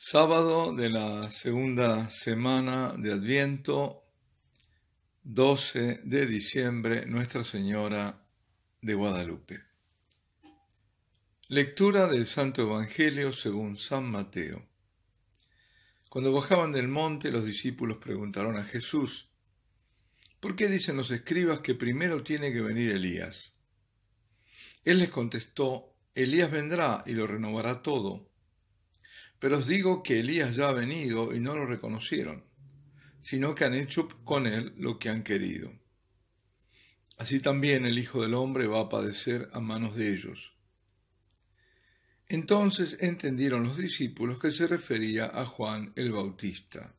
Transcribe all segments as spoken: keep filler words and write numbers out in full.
Sábado de la segunda semana de Adviento, doce de diciembre, Nuestra Señora de Guadalupe. Lectura del Santo Evangelio según San Mateo. Cuando bajaban del monte, los discípulos preguntaron a Jesús: ¿Por qué dicen los escribas que primero tiene que venir Elías? Él les contestó: Elías vendrá y lo renovará todo. Pero os digo que Elías ya ha venido y no lo reconocieron, sino que han hecho con él lo que han querido. Así también el Hijo del Hombre va a padecer a manos de ellos. Entonces entendieron los discípulos que se refería a Juan el Bautista.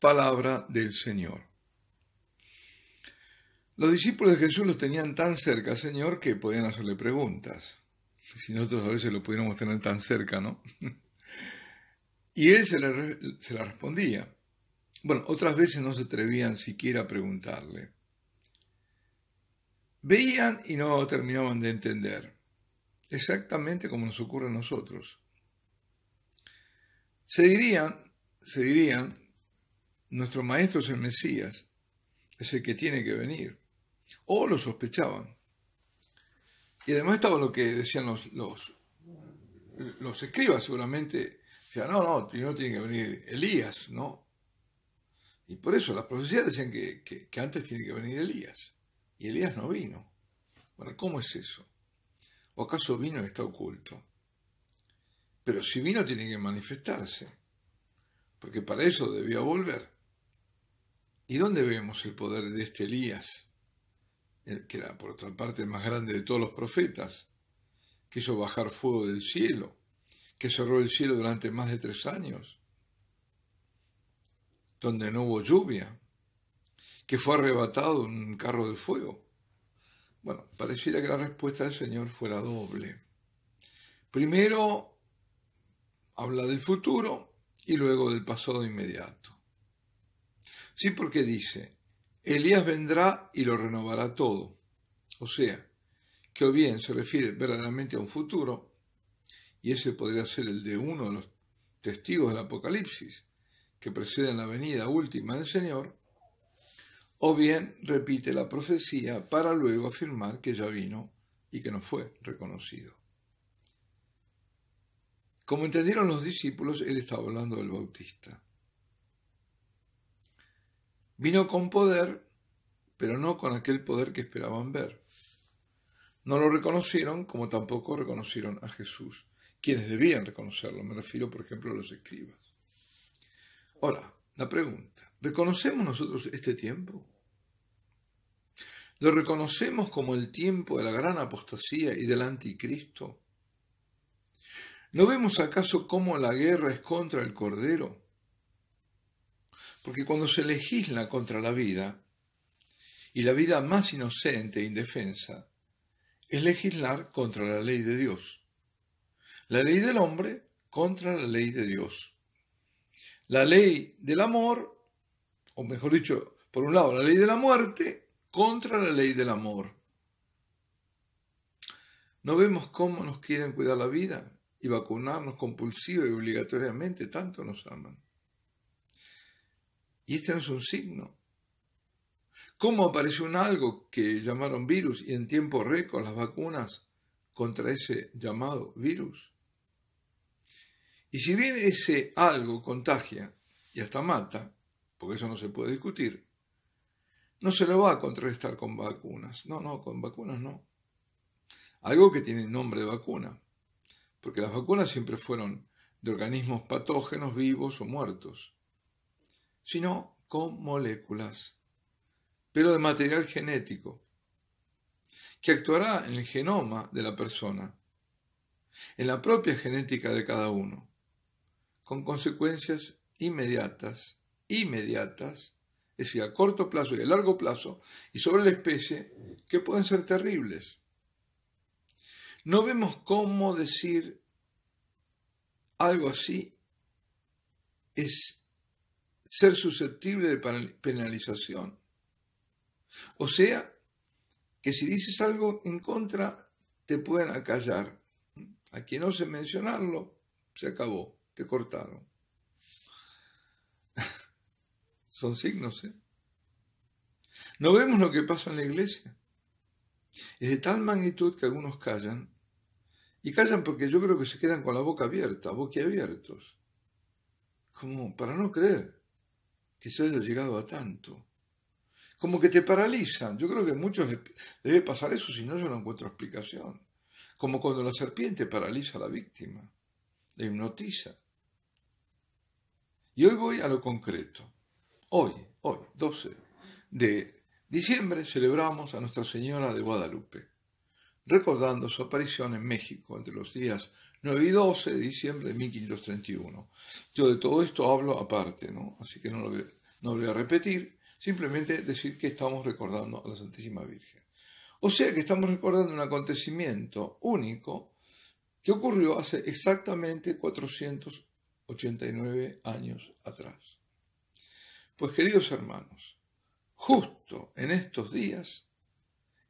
Palabra del Señor. Los discípulos de Jesús los tenían tan cerca, Señor, que podían hacerle preguntas. Si nosotros a veces lo pudiéramos tener tan cerca, ¿no? Y él se la, se la respondía. Bueno, otras veces no se atrevían siquiera a preguntarle. Veían y no terminaban de entender. Exactamente como nos ocurre a nosotros. Se dirían, se dirían, nuestro maestro es el Mesías, es el que tiene que venir. O lo sospechaban. Y además estaba lo que decían los, los, los escribas, seguramente. Decían, no, no, primero tiene que venir Elías, ¿no? Y por eso las profecías decían que, que, que antes tiene que venir Elías. Y Elías no vino. Bueno, ¿cómo es eso? ¿O acaso vino y está oculto? Pero si vino tiene que manifestarse, porque para eso debía volver. ¿Y dónde vemos el poder de este Elías? Que era, por otra parte, el más grande de todos los profetas, que hizo bajar fuego del cielo, que cerró el cielo durante más de tres años, donde no hubo lluvia, que fue arrebatado en un carro de fuego. Bueno, pareciera que la respuesta del Señor fuera doble. Primero habla del futuro y luego del pasado inmediato. Sí, porque dice: Elías vendrá y lo renovará todo. O sea, que o bien se refiere verdaderamente a un futuro, y ese podría ser el de uno de los testigos del Apocalipsis, que preceden la venida última del Señor, o bien repite la profecía para luego afirmar que ya vino y que no fue reconocido. Como entendieron los discípulos, él estaba hablando del Bautista. Vino con poder, pero no con aquel poder que esperaban ver. No lo reconocieron, como tampoco reconocieron a Jesús, quienes debían reconocerlo. Me refiero, por ejemplo, a los escribas. Ahora, la pregunta: ¿reconocemos nosotros este tiempo? ¿Lo reconocemos como el tiempo de la gran apostasía y del anticristo? ¿No vemos acaso cómo la guerra es contra el Cordero? Porque cuando se legisla contra la vida, y la vida más inocente e indefensa, es legislar contra la ley de Dios. La ley del hombre contra la ley de Dios. La ley del amor, o mejor dicho, por un lado, la ley de la muerte contra la ley del amor. ¿No vemos cómo nos quieren cuidar la vida y vacunarnos compulsiva y obligatoriamente? Tanto nos aman. Y este no es un signo. ¿Cómo apareció un algo que llamaron virus y en tiempo récord las vacunas contra ese llamado virus? Y si bien ese algo contagia y hasta mata, porque eso no se puede discutir, no se lo va a contrarrestar con vacunas. No, no, con vacunas no. Algo que tiene nombre de vacuna, porque las vacunas siempre fueron de organismos patógenos vivos o muertos, sino con moléculas, pero de material genético, que actuará en el genoma de la persona, en la propia genética de cada uno, con consecuencias inmediatas, inmediatas, es decir, a corto plazo y a largo plazo, y sobre la especie, que pueden ser terribles. No vemos cómo decir algo así es ser susceptible de penalización. O sea, que si dices algo en contra, te pueden acallar. Aquí no sé mencionarlo, se acabó, te cortaron. Son signos, ¿eh? No vemos lo que pasa en la iglesia. Es de tal magnitud que algunos callan, y callan porque yo creo que se quedan con la boca abierta, boquiabiertos, como para no creer que se haya llegado a tanto. Como que te paralizan. Yo creo que a muchos debe pasar eso, si no yo no encuentro explicación. Como cuando la serpiente paraliza a la víctima, la hipnotiza. Y hoy voy a lo concreto. Hoy, hoy, doce de diciembre, celebramos a Nuestra Señora de Guadalupe, recordando su aparición en México entre los días nueve y doce de diciembre de mil quinientos treinta y uno. Yo de todo esto hablo aparte, ¿no? Así que no lo voy, no lo voy a repetir, simplemente decir que estamos recordando a la Santísima Virgen. O sea que estamos recordando un acontecimiento único que ocurrió hace exactamente cuatrocientos ochenta y nueve años atrás. Pues, queridos hermanos, justo en estos días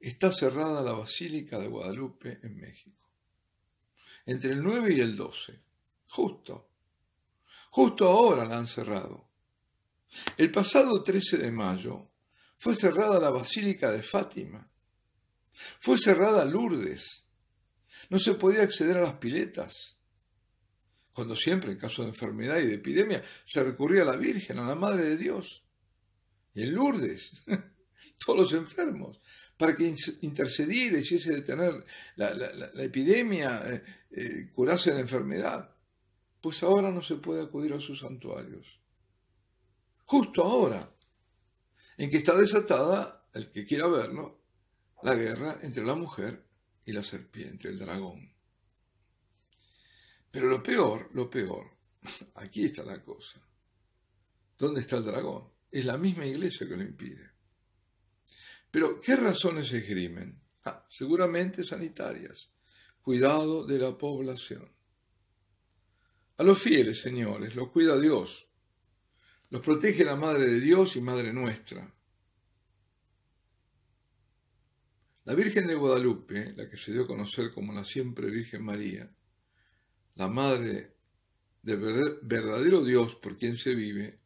está cerrada la Basílica de Guadalupe en México. Entre el nueve y el doce, justo, justo ahora la han cerrado. El pasado trece de mayo fue cerrada la Basílica de Fátima, fue cerrada Lourdes, no se podía acceder a las piletas, cuando siempre, en caso de enfermedad y de epidemia, se recurría a la Virgen, a la Madre de Dios, y en Lourdes, todos los enfermos, para que intercediera, hiciese detener la, la, la epidemia, eh, eh, curase la enfermedad. Pues ahora no se puede acudir a sus santuarios. Justo ahora, en que está desatada, el que quiera verlo, la guerra entre la mujer y la serpiente, el dragón. Pero lo peor, lo peor, aquí está la cosa. ¿Dónde está el dragón? Es la misma iglesia que lo impide. Pero, ¿qué razones se esgrimen? Ah, seguramente sanitarias. Cuidado de la población. A los fieles, señores, los cuida Dios. Los protege la Madre de Dios y Madre Nuestra. La Virgen de Guadalupe, la que se dio a conocer como la siempre Virgen María, la Madre del verdadero Dios por quien se vive,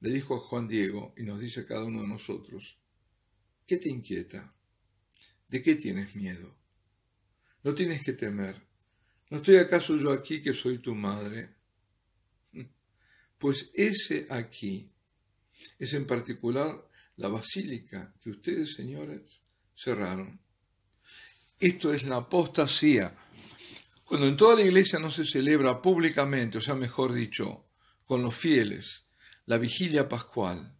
le dijo a Juan Diego, y nos dice a cada uno de nosotros: ¿qué te inquieta? ¿De qué tienes miedo? No tienes que temer. ¿No estoy acaso yo aquí, que soy tu madre? Pues ese aquí es en particular la basílica que ustedes, señores, cerraron. Esto es la apostasía. Cuando en toda la iglesia no se celebra públicamente, o sea, mejor dicho, con los fieles, la vigilia pascual,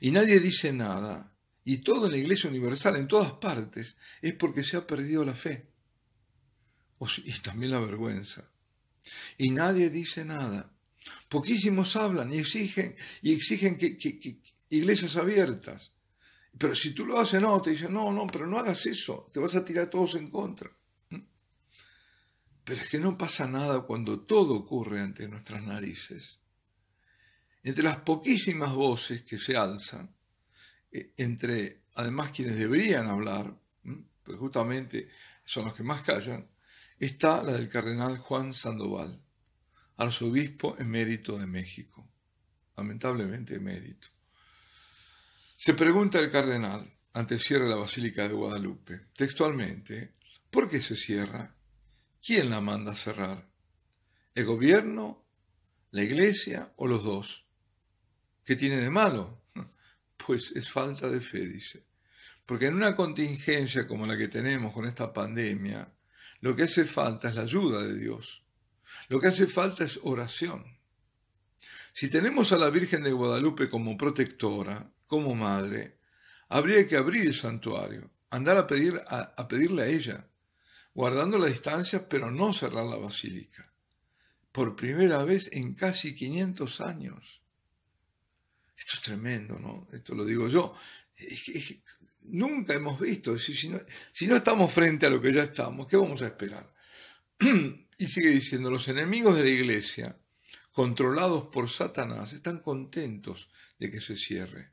y nadie dice nada, y todo en la Iglesia Universal, en todas partes, es porque se ha perdido la fe. O, y también la vergüenza. Y nadie dice nada. Poquísimos hablan y exigen, y exigen que, que, que iglesias abiertas. Pero si tú lo haces, no, te dicen, no, no, pero no hagas eso, te vas a tirar todos en contra. Pero es que no pasa nada cuando todo ocurre ante nuestras narices. Entre las poquísimas voces que se alzan, entre, además, quienes deberían hablar, pero justamente son los que más callan, está la del cardenal Juan Sandoval, arzobispo emérito de México, lamentablemente emérito. Se pregunta el cardenal, ante el cierre de la Basílica de Guadalupe, textualmente: ¿por qué se cierra? ¿Quién la manda a cerrar? ¿El gobierno, la iglesia o los dos? ¿Qué tiene de malo? Pues es falta de fe, dice. Porque en una contingencia como la que tenemos con esta pandemia, lo que hace falta es la ayuda de Dios. Lo que hace falta es oración. Si tenemos a la Virgen de Guadalupe como protectora, como madre, habría que abrir el santuario, andar a, pedir, a, a pedirle a ella, guardando las distancias, pero no cerrar la basílica. Por primera vez en casi quinientos años. Esto es tremendo, ¿no? Esto lo digo yo. Es que, es que nunca hemos visto. Si, si, no, si no estamos frente a lo que ya estamos, ¿qué vamos a esperar? Y sigue diciendo: los enemigos de la iglesia, controlados por Satanás, están contentos de que se cierre.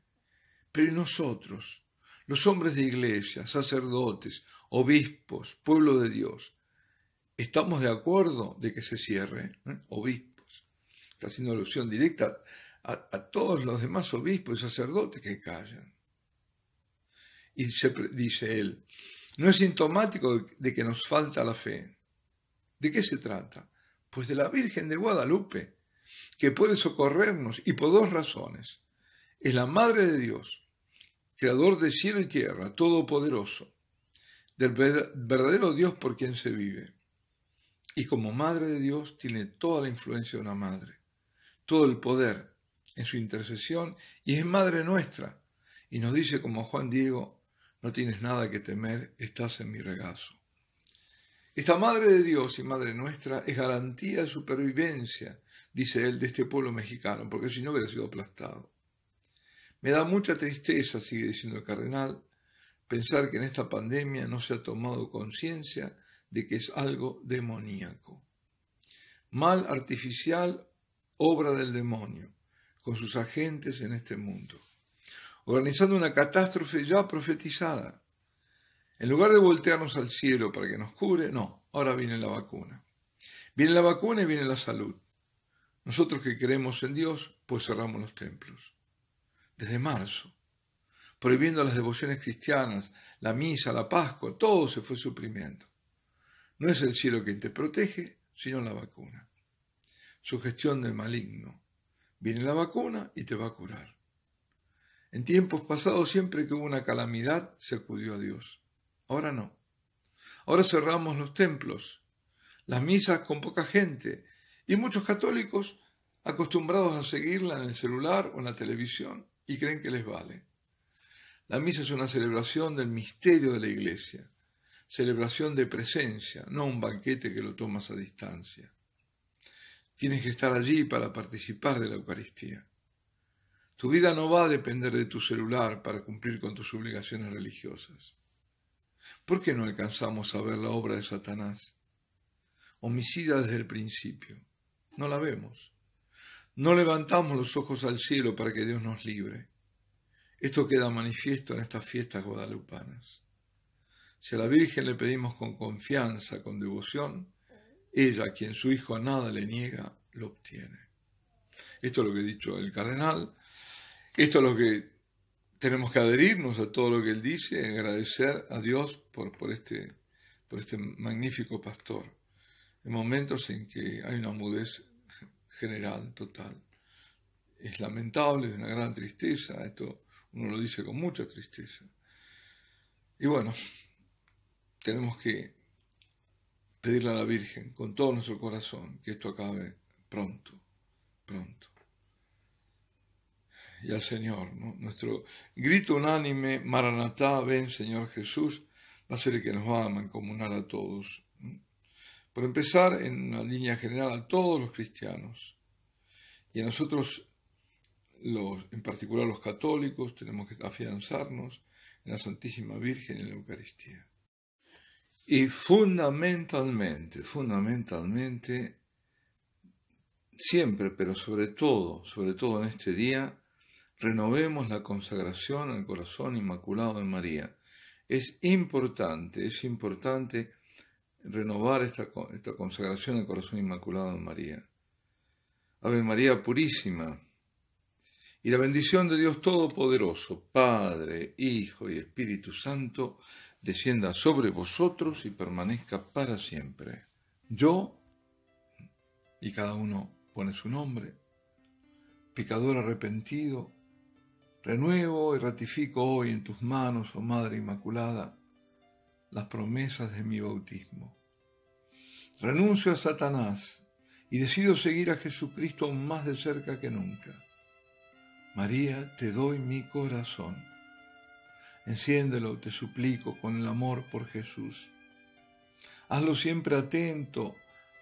Pero ¿y nosotros, los hombres de iglesia, sacerdotes, obispos, pueblo de Dios? estamos de acuerdo de que se cierre, ¿eh? Obispos. Está haciendo alusión directa a, a todos los demás obispos y sacerdotes que callan. Y se, dice él, no es sintomático de, de que nos falta la fe. ¿De qué se trata? Pues de la Virgen de Guadalupe, que puede socorrernos, y por dos razones. Es la Madre de Dios, Creador de cielo y tierra, Todopoderoso, del verdadero Dios por quien se vive. Y como Madre de Dios tiene toda la influencia de una madre, todo el poder en su intercesión, y es Madre nuestra. Y nos dice como Juan Diego, no tienes nada que temer, estás en mi regazo. Esta Madre de Dios y Madre nuestra es garantía de supervivencia, dice él, de este pueblo mexicano, porque si no hubiera sido aplastado. Me da mucha tristeza, sigue diciendo el cardenal, pensar que en esta pandemia no se ha tomado conciencia de que es algo demoníaco. Mal artificial, obra del demonio, con sus agentes en este mundo. Organizando una catástrofe ya profetizada. En lugar de voltearnos al cielo para que nos cure, no, ahora viene la vacuna. Viene la vacuna y viene la salud. Nosotros que creemos en Dios, pues cerramos los templos. Desde marzo, prohibiendo las devociones cristianas, la misa, la Pascua, todo se fue suprimiendo. No es el cielo quien te protege, sino la vacuna. Sugestión del maligno. Viene la vacuna y te va a curar. En tiempos pasados, siempre que hubo una calamidad, se acudió a Dios. Ahora no. Ahora cerramos los templos, las misas con poca gente, y muchos católicos acostumbrados a seguirla en el celular o en la televisión, y creen que les vale. La misa es una celebración del misterio de la Iglesia, celebración de presencia, no un banquete que lo tomas a distancia. Tienes que estar allí para participar de la Eucaristía. Tu vida no va a depender de tu celular para cumplir con tus obligaciones religiosas. ¿Por qué no alcanzamos a ver la obra de Satanás? Homicida desde el principio. No la vemos. No levantamos los ojos al cielo para que Dios nos libre. Esto queda manifiesto en estas fiestas guadalupanas. Si a la Virgen le pedimos con confianza, con devoción, ella, a quien su Hijo a nada le niega, lo obtiene. Esto es lo que ha dicho el cardenal. Esto es lo que tenemos que adherirnos a todo lo que él dice, agradecer a Dios por, por, este, por este magnífico pastor. En momentos en que hay una mudez general, total. Es lamentable, es una gran tristeza, esto uno lo dice con mucha tristeza. Y bueno, tenemos que pedirle a la Virgen con todo nuestro corazón que esto acabe pronto, pronto. Y al Señor, ¿no? Nuestro grito unánime, Maranatá, ven Señor Jesús, va a ser el que nos va a mancomunar a todos. Por empezar, en una línea general, a todos los cristianos. Y a nosotros, los, en particular los católicos, tenemos que afianzarnos en la Santísima Virgen y en la Eucaristía. Y fundamentalmente, fundamentalmente, siempre, pero sobre todo, sobre todo en este día, renovemos la consagración al Corazón Inmaculado de María. Es importante, es importante renovar esta, esta consagración al Corazón Inmaculado de María. Ave María Purísima, y la bendición de Dios Todopoderoso, Padre, Hijo y Espíritu Santo, descienda sobre vosotros y permanezca para siempre. Yo, y cada uno pone su nombre, pecador arrepentido, renuevo y ratifico hoy en tus manos, oh Madre Inmaculada, las promesas de mi bautismo. Renuncio a Satanás y decido seguir a Jesucristo aún más de cerca que nunca. María, te doy mi corazón. Enciéndelo, te suplico, con el amor por Jesús. Hazlo siempre atento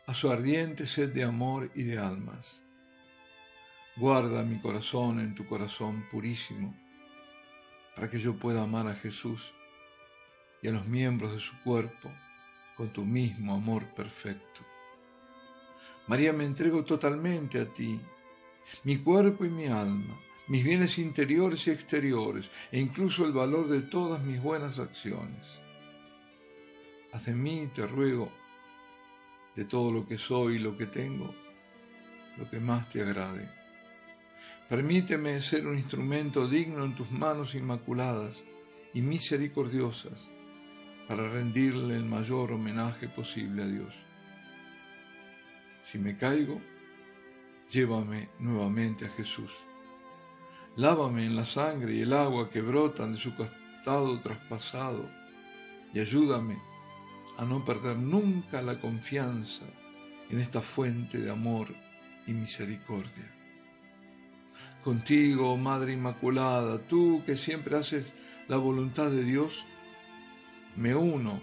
a su ardiente sed de amor y de almas. Guarda mi corazón en tu corazón purísimo, para que yo pueda amar a Jesús y a los miembros de su cuerpo con tu mismo amor perfecto. María, me entrego totalmente a ti, mi cuerpo y mi alma, mis bienes interiores y exteriores, e incluso el valor de todas mis buenas acciones. Haz de mí, te ruego, de todo lo que soy y lo que tengo, lo que más te agrade. Permíteme ser un instrumento digno en tus manos inmaculadas y misericordiosas para rendirle el mayor homenaje posible a Dios. Si me caigo, llévame nuevamente a Jesús. Lávame en la sangre y el agua que brotan de su costado traspasado y ayúdame a no perder nunca la confianza en esta fuente de amor y misericordia. Contigo, Madre Inmaculada, tú que siempre haces la voluntad de Dios, me uno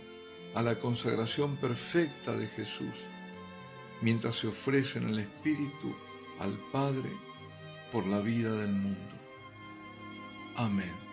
a la consagración perfecta de Jesús, mientras se ofrece en el Espíritu al Padre por la vida del mundo. Amén.